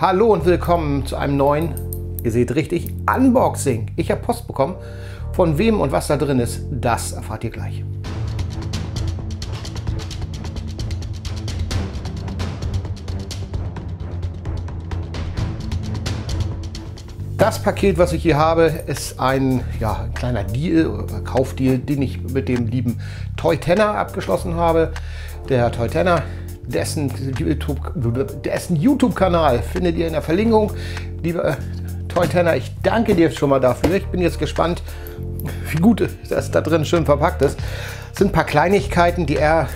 Hallo und willkommen zu einem neuen, ihr seht richtig, Unboxing. Ich habe Post bekommen. Von wem und was da drin ist, das erfahrt ihr gleich. Das Paket, was ich hier habe, ist ein kleiner Deal oder Kaufdeal, den ich mit dem lieben ToyTenner abgeschlossen habe. Der ToyTenner, dessen YouTube-Kanal findet ihr in der Verlinkung. Lieber ToyTenner, ich danke dir schon mal dafür. Ich bin jetzt gespannt, wie gut das da drin schön verpackt ist. Es sind ein paar Kleinigkeiten, die er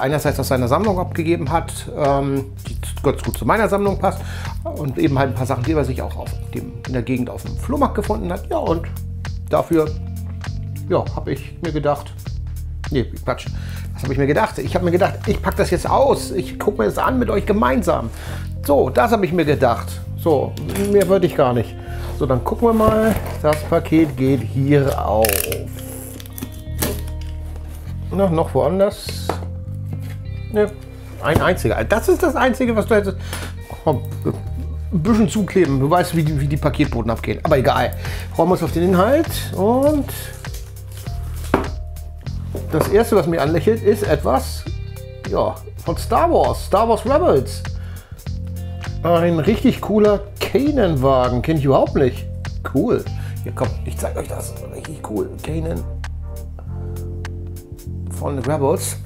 einerseits aus seiner Sammlung abgegeben hat, die ganz gut zu meiner Sammlung passt, und eben halt ein paar Sachen, die er sich auch in der Gegend auf dem Flohmarkt gefunden hat. Ja, und dafür habe ich mir gedacht, nee, Quatsch, was habe ich mir gedacht? Ich habe mir gedacht, ich packe das jetzt aus, ich gucke mir das an mit euch gemeinsam. So, das habe ich mir gedacht. So, mehr würde ich gar nicht. So, dann gucken wir mal, das Paket geht hier auf. Noch woanders. Ne, ein einziger. Das ist das Einzige, was du hättest. Komm, ein bisschen zukleben. Du weißt, wie die Paketboten abgehen. Aber egal. Freuen wir uns auf den Inhalt. Und das Erste, was mir anlächelt, ist etwas von Star Wars. Star Wars Rebels. Ein richtig cooler Kanan-Wagen. Kenne ich überhaupt nicht. Cool. Hier, kommt, ich zeige euch das. Richtig cool. Kanan von Rebels.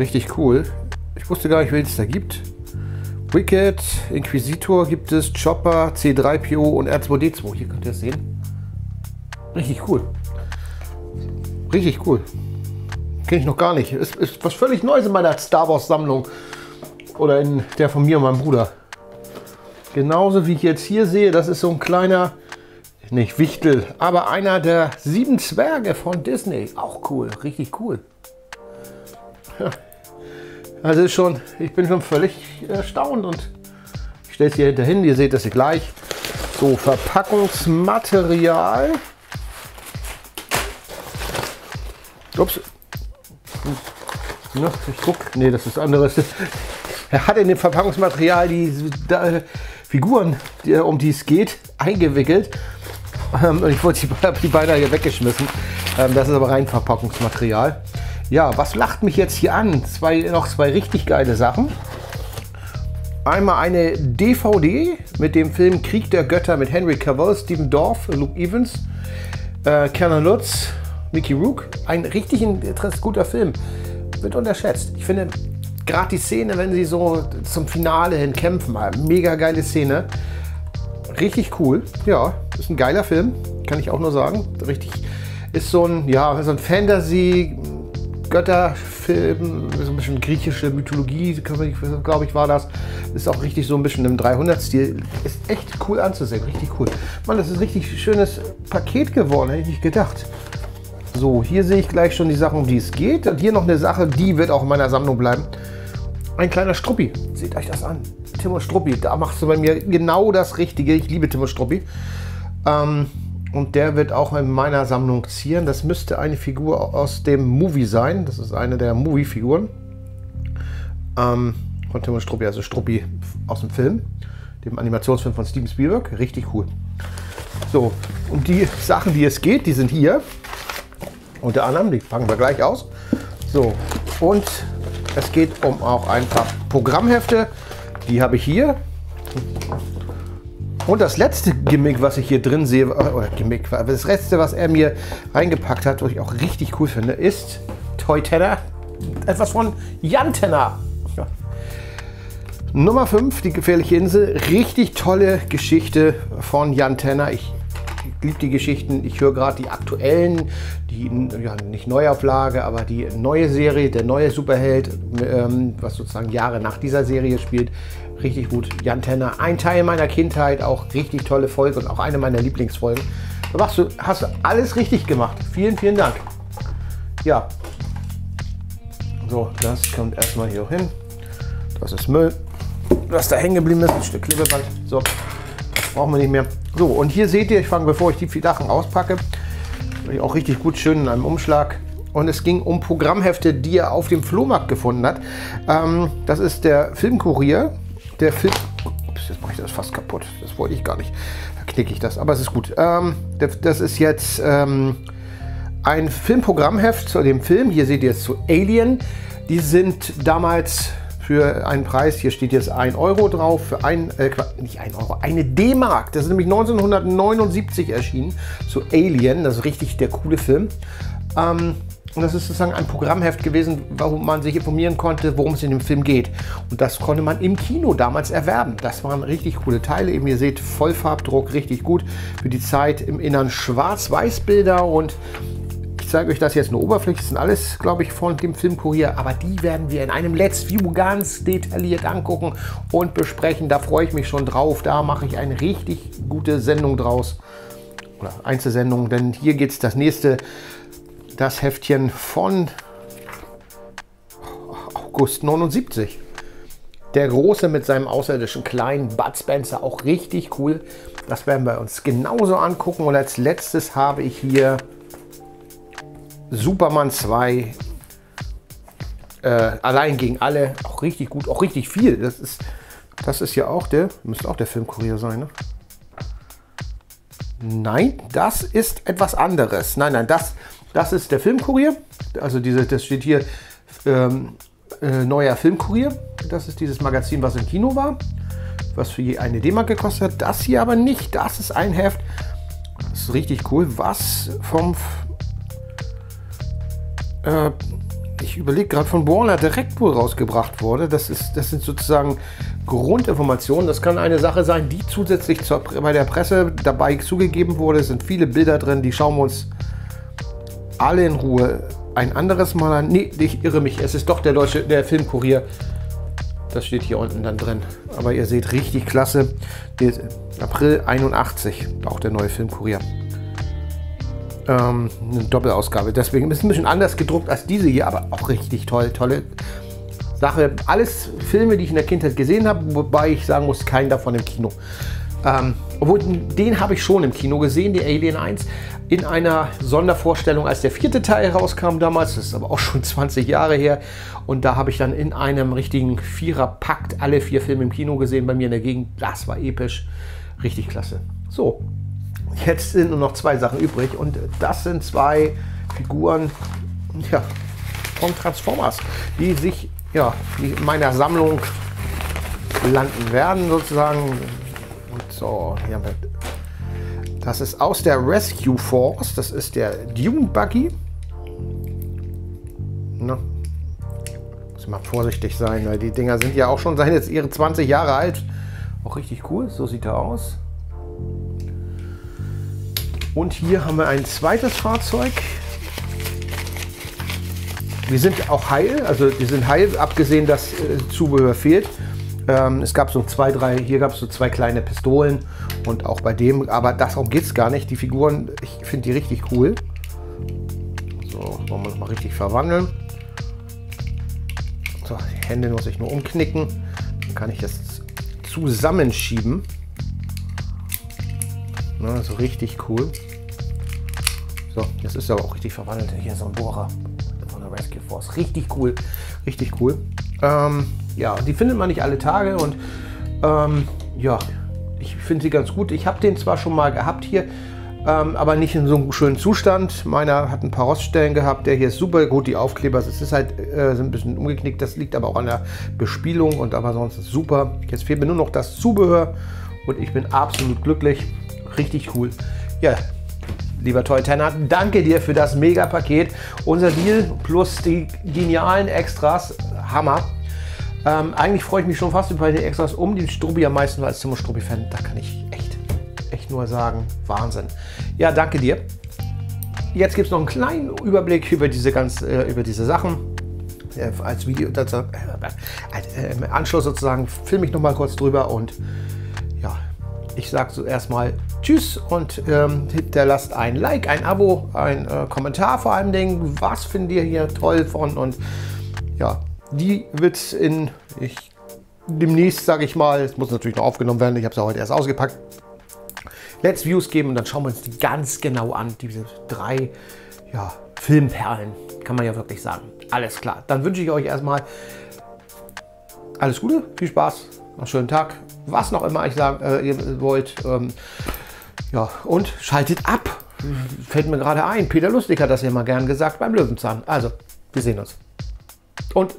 Richtig cool. Ich wusste gar nicht, wen es da gibt. Wicket, Inquisitor gibt es, Chopper, C3PO und R2D2. Hier könnt ihr es sehen. Richtig cool. Richtig cool. Kenne ich noch gar nicht. Ist was völlig Neues in meiner Star Wars Sammlung. Oder in der von mir und meinem Bruder. Genauso wie ich jetzt hier sehe, das ist so ein kleiner, nicht Wichtel, aber einer der 7 Zwerge von Disney. Auch cool, richtig cool. Ja. Also schon, ich bin schon völlig erstaunt und ich stelle es hier hinterhin, ihr seht das hier gleich. So, Verpackungsmaterial. Ups. Ja, ich guck. Nee, das ist anderes. Er hat in dem Verpackungsmaterial die Figuren, um die es geht, eingewickelt. Ich wollte die beinahe hier weggeschmissen. Das ist aber rein Verpackungsmaterial. Ja, was lacht mich jetzt hier an? Noch zwei richtig geile Sachen. Einmal eine DVD mit dem Film Krieg der Götter mit Henry Cavill, Steven Dorff, Luke Evans, Kenneth Lutz, Mickey Rook. Ein richtig guter Film. Wird unterschätzt. Ich finde gerade die Szene, wenn sie so zum Finale hin kämpfen, mega geile Szene. Richtig cool. Ja, ist ein geiler Film. Kann ich auch nur sagen. Richtig. Ist so ein Fantasy- Götterfilm, so ein bisschen griechische Mythologie, glaube ich, war das. Ist auch richtig so ein bisschen im 300-Stil. Ist echt cool anzusehen, richtig cool. Mann, das ist ein richtig schönes Paket geworden, hätte ich nicht gedacht. So, hier sehe ich gleich schon die Sachen, um die es geht. Und hier noch eine Sache, die wird auch in meiner Sammlung bleiben. Ein kleiner Struppi. Seht euch das an. Tim und Struppi, da machst du bei mir genau das Richtige. Ich liebe Tim und Struppi. Und der wird auch in meiner Sammlung zieren. Das müsste eine Figur aus dem Movie sein. Das ist eine der Movie-Figuren. Von Tim und Struppi, also Struppi aus dem Film. Dem Animationsfilm von Steven Spielberg. Richtig cool. So, und die Sachen, die es geht, die sind hier. Unter anderem, die packen wir gleich aus. So, und es geht um auch ein paar Programmhefte. Die habe ich hier. Und das letzte Gimmick, was ich hier drin sehe, oder Gimmick, das letzte, was er mir reingepackt hat, was ich auch richtig cool finde, ist ToyTenner. Etwas von Jan Tenner. Ja. Nummer 5, die gefährliche Insel. Richtig tolle Geschichte von Jan Tenner. Ich liebe die Geschichten. Ich höre gerade die aktuellen, die nicht Neuauflage, aber die neue Serie, der neue Superheld, was sozusagen Jahre nach dieser Serie spielt. Richtig gut. Jan Tenner, ein Teil meiner Kindheit, auch richtig tolle Folge und auch eine meiner Lieblingsfolgen. Da hast du alles richtig gemacht. Vielen, vielen Dank. Ja. So, das kommt erstmal hier hin. Das ist Müll. Was da hängen geblieben ist, ein Stück Klebeband. So, brauchen wir nicht mehr. So, und hier seht ihr, ich fange, bevor ich die vier Sachen auspacke, auch richtig gut schön in einem Umschlag. Und es ging um Programmhefte, die er auf dem Flohmarkt gefunden hat. Das ist der Filmkurier. Der Film ups, jetzt mache ich das fast kaputt. Das wollte ich gar nicht. Da knicke ich das, aber es ist gut. Das ist jetzt ein Filmprogrammheft zu dem Film. Hier seht ihr jetzt zu Alien. Die sind damals für einen Preis, hier steht jetzt 1 Euro drauf, für nicht 1 Euro, eine D-Mark. Das ist nämlich 1979 erschienen, zu Alien, das ist richtig der coole Film. Und das ist sozusagen ein Programmheft gewesen, wo man sich informieren konnte, worum es in dem Film geht. Und das konnte man im Kino damals erwerben. Das waren richtig coole Teile. Eben, ihr seht, Vollfarbdruck, richtig gut. Für die Zeit im Innern Schwarz-Weiß-Bilder und ich zeige euch das jetzt eine Oberfläche, das sind alles, glaube ich, von dem Filmkurier, aber die werden wir in einem Let's View ganz detailliert angucken und besprechen. Da freue ich mich schon drauf, da mache ich eine richtig gute Sendung draus, oder Einzelsendung, denn hier geht es das nächste, das Heftchen von August 79. Der Große mit seinem außerirdischen kleinen Bud Spencer, auch richtig cool. Das werden wir uns genauso angucken und als letztes habe ich hier Superman 2, allein gegen alle, auch richtig gut, auch richtig viel. Das ist ja auch der, müsste auch der Filmkurier sein, ne? Nein, das ist etwas anderes. Nein, nein, das ist der Filmkurier. Also das steht hier, neuer Filmkurier. Das ist dieses Magazin, was im Kino war, was für je eine D-Mark gekostet hat. Das hier aber nicht, das ist ein Heft. Das ist richtig cool, was vom... Ich überlege gerade, von Warner direkt wohl rausgebracht wurde. Das sind sozusagen Grundinformationen. Das kann eine Sache sein, die zusätzlich bei der Presse dabei zugegeben wurde. Es sind viele Bilder drin, die schauen wir uns alle in Ruhe ein anderes Mal an. Nee, ich irre mich. Es ist doch der Filmkurier. Das steht hier unten dann drin. Aber ihr seht, richtig klasse. April 81, auch der neue Filmkurier. Eine Doppelausgabe, deswegen ist es ein bisschen anders gedruckt als diese hier, aber auch richtig toll, tolle Sache. Alles Filme, die ich in der Kindheit gesehen habe, wobei ich sagen muss, keinen davon im Kino. Obwohl, den habe ich schon im Kino gesehen, die Alien 1, in einer Sondervorstellung, als der 4. Teil rauskam damals, das ist aber auch schon 20 Jahre her, und da habe ich dann in einem richtigen Viererpakt alle 4 Filme im Kino gesehen, bei mir in der Gegend, das war episch, richtig klasse. So. Jetzt sind nur noch 2 Sachen übrig und das sind 2 Figuren, ja, von Transformers, die sich, ja, in meiner Sammlung landen werden sozusagen. Und so, hier haben wir, das ist aus der Rescue Force, das ist der Dune Buggy. Na, muss mal vorsichtig sein, weil die Dinger sind ja auch schon jetzt ihre 20 Jahre alt. Auch richtig cool, so sieht er aus. Und hier haben wir ein zweites Fahrzeug. Wir sind auch heil, also die sind heil, abgesehen, dass Zubehör fehlt. Es gab so 2, 3, hier gab es so 2 kleine Pistolen und auch bei dem, aber darum geht es gar nicht. Die Figuren, ich finde die richtig cool. So, wollen wir uns mal richtig verwandeln. So, die Hände muss ich nur umknicken, dann kann ich das zusammenschieben. Na, so richtig cool. So, das ist aber auch richtig verwandelt. Hier so ein Bohrer von der Rescue Force. Richtig cool. Richtig cool. Ja, die findet man nicht alle Tage und ja, ich finde sie ganz gut. Ich habe den zwar schon mal gehabt hier, aber nicht in so einem schönen Zustand. Meiner hat ein paar Roststellen gehabt. Der hier ist super gut. Die Aufkleber, es ist halt sind ein bisschen umgeknickt. Das liegt aber auch an der Bespielung und aber sonst ist super. Jetzt fehlt mir nur noch das Zubehör und ich bin absolut glücklich. Richtig cool. Ja, lieber ToyTenner, danke dir für das Mega-Paket. Unser Deal plus die genialen Extras, Hammer. Eigentlich freue ich mich schon fast über die Extras um den Struppi am meisten, weil als Tim und Struppi-Fan, da kann ich echt nur sagen, Wahnsinn. Ja, danke dir. Jetzt gibt es noch einen kleinen Überblick über diese Sachen. Als Video, im Anschluss sozusagen, filme ich nochmal kurz drüber und ja, ich sage so erstmal Tschüss und hinterlasst ein Like, ein Abo, ein Kommentar vor allem. Was findet ihr hier toll von? Und ja, die wird es demnächst, sage ich mal, es muss natürlich noch aufgenommen werden, ich habe es ja heute erst ausgepackt, Let's Views geben und dann schauen wir uns die ganz genau an, diese 3 ja, Filmperlen, kann man ja wirklich sagen. Alles klar, dann wünsche ich euch erstmal alles Gute, viel Spaß, einen schönen Tag. was noch immer ich sagen ihr wollt. Ja, und schaltet ab. Fällt mir gerade ein. Peter Lustig hat das ja mal gern gesagt beim Löwenzahn. Also, wir sehen uns. Und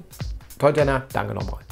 ToyTenner, danke nochmal.